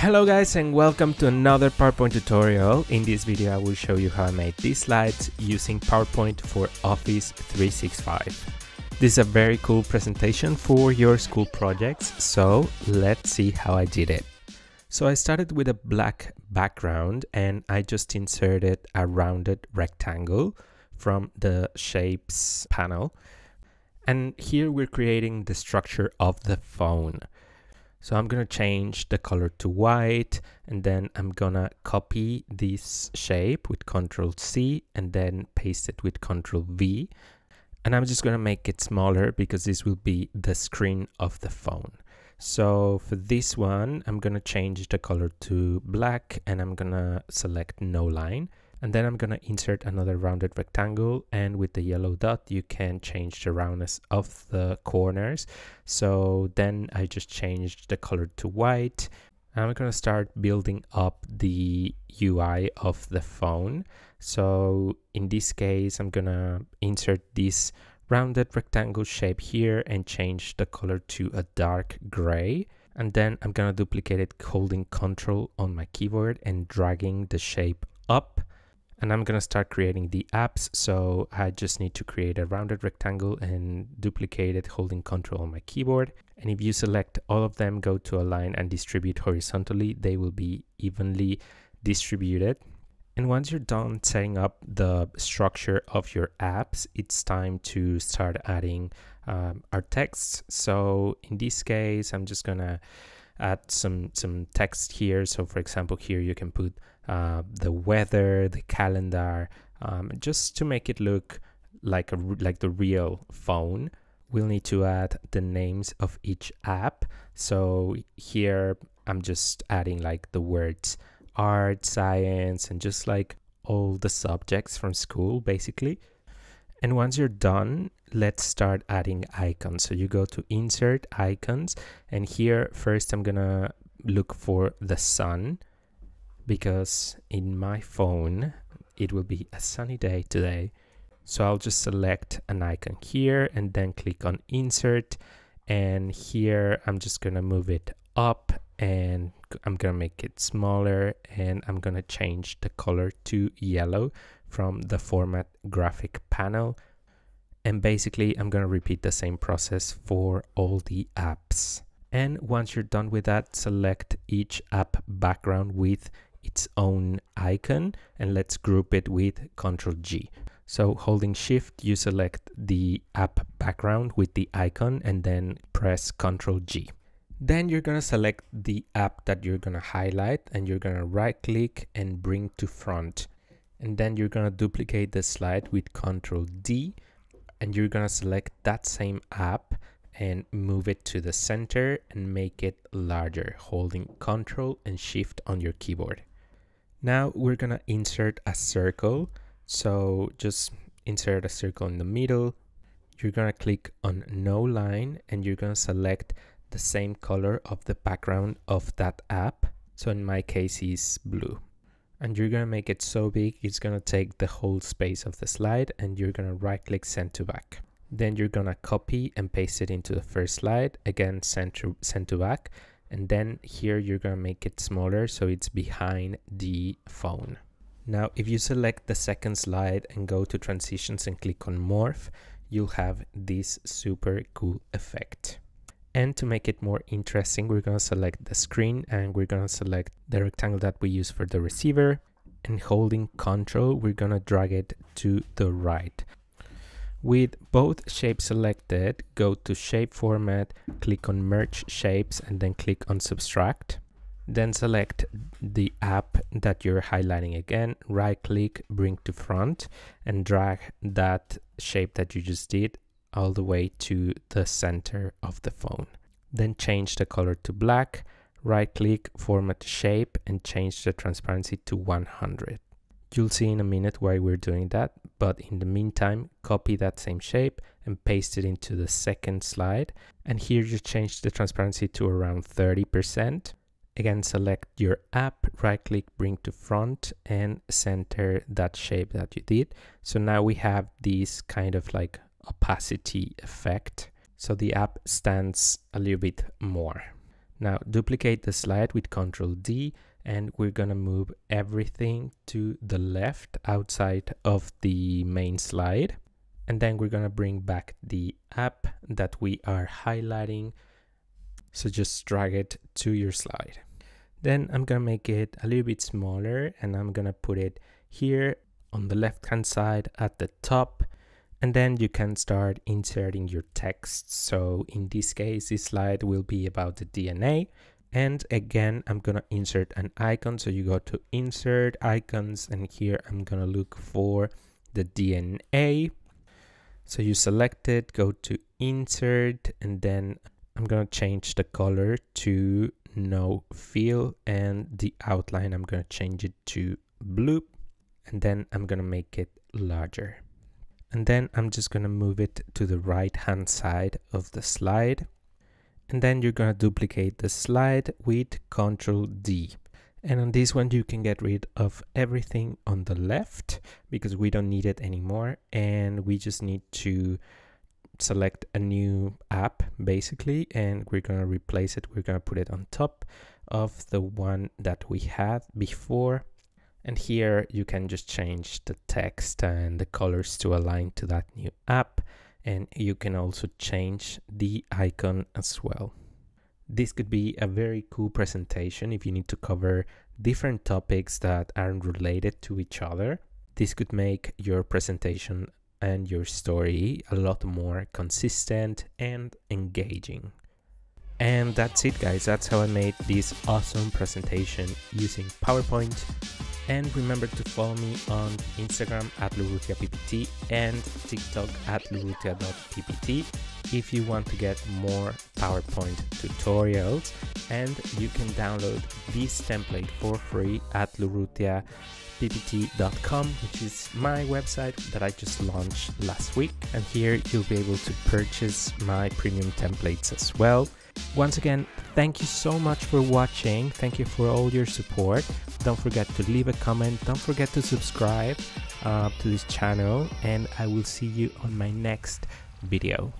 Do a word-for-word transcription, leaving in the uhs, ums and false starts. Hello guys and welcome to another PowerPoint tutorial. In this video I will show you how I made these slides using PowerPoint for Office three sixty-five. This is a very cool presentation for your school projects, so let's see how I did it. So I started with a black background and I just inserted a rounded rectangle from the shapes panel. And here we're creating the structure of the phone. So I'm going to change the color to white, and then I'm going to copy this shape with Ctrl C and then paste it with Ctrl V. And I'm just going to make it smaller because this will be the screen of the phone. So for this one, I'm going to change the color to black and I'm going to select no line. And then I'm going to insert another rounded rectangle, and with the yellow dot you can change the roundness of the corners. So then I just changed the color to white. I'm going to start building up the U I of the phone. So in this case I'm going to insert this rounded rectangle shape here and change the color to a dark gray. And then I'm going to duplicate it holding Ctrl on my keyboard and dragging the shape up. And I'm going to start creating the apps, so I just need to create a rounded rectangle and duplicate it holding Ctrl on my keyboard. And if you select all of them, go to align and distribute horizontally, they will be evenly distributed. And once you're done setting up the structure of your apps, it's time to start adding um, our texts. So in this case, I'm just going to add some, some text here. So for example, here you can put Uh, the weather, the calendar, um, just to make it look like a, like the real phone. We'll need to add the names of each app. So here I'm just adding like the words art, science, and just like all the subjects from school basically. And once you're done, let's start adding icons. So you go to insert icons, and here first I'm gonna look for the sun, because in my phone it will be a sunny day today. So I'll just select an icon here and then click on insert, and here I'm just gonna move it up and I'm gonna make it smaller, and I'm gonna change the color to yellow from the format graphic panel. And basically I'm gonna repeat the same process for all the apps. And once you're done with that, select each app background with its own icon and let's group it with Ctrl G. So holding shift, you select the app background with the icon and then press Ctrl G. Then you're going to select the app that you're going to highlight and you're going to right click and bring to front. And then you're going to duplicate the slide with Ctrl D and you're going to select that same app and move it to the center and make it larger, holding Ctrl and Shift on your keyboard. Now we're gonna insert a circle. So just insert a circle in the middle. You're gonna click on no line and you're gonna select the same color of the background of that app. So in my case is blue. And you're gonna make it so big, it's gonna take the whole space of the slide, and you're gonna right click send to back. Then you're gonna copy and paste it into the first slide, again send to, send to back, and then here you're gonna make it smaller so it's behind the phone. Now if you select the second slide and go to transitions and click on morph, you'll have this super cool effect. And to make it more interesting, we're gonna select the screen and we're gonna select the rectangle that we use for the receiver, and holding Ctrl we're gonna drag it to the right. With both shapes selected, go to shape format, click on merge shapes and then click on subtract. Then select the app that you're highlighting again, right click, bring to front and drag that shape that you just did all the way to the center of the phone. Then change the color to black, right click, format shape and change the transparency to one hundred. You'll see in a minute why we're doing that, but in the meantime, copy that same shape and paste it into the second slide. And here you change the transparency to around thirty percent. Again, select your app, right click, bring to front and center that shape that you did. So now we have this kind of like opacity effect. So the app stands a little bit more. Now duplicate the slide with Ctrl-D, and we're gonna move everything to the left outside of the main slide. And then we're gonna bring back the app that we are highlighting. So just drag it to your slide. Then I'm gonna make it a little bit smaller, and I'm gonna put it here on the left hand side at the top. And then you can start inserting your text. So in this case, this slide will be about the D N A. And again, I'm gonna insert an icon. So you go to Insert, Icons, and here I'm gonna look for the D N A. So you select it, go to Insert, and then I'm gonna change the color to no fill, and the outline, I'm gonna change it to blue, and then I'm gonna make it larger. And then I'm just gonna move it to the right hand side of the slide. And then you're gonna duplicate the slide with Ctrl-D. And on this one, you can get rid of everything on the left because we don't need it anymore. And we just need to select a new app basically, and we're gonna replace it. We're gonna put it on top of the one that we had before. And here you can just change the text and the colors to align to that new app. And you can also change the icon as well. This could be a very cool presentation if you need to cover different topics that aren't related to each other. This could make your presentation and your story a lot more consistent and engaging. And that's it, guys. That's how I made this awesome presentation using PowerPoint. And remember to follow me on Instagram at LurrutiaPPT and TikTok at LurrutiaPPT if you want to get more PowerPoint tutorials. And you can download this template for free at LurrutiaPPT dot com, which is my website that I just launched last week. And here you'll be able to purchase my premium templates as well. Once again, thank you so much for watching. Thank you for all your support. Don't forget to leave a comment. Don't forget to subscribe uh, to this channel, and I will see you on my next video.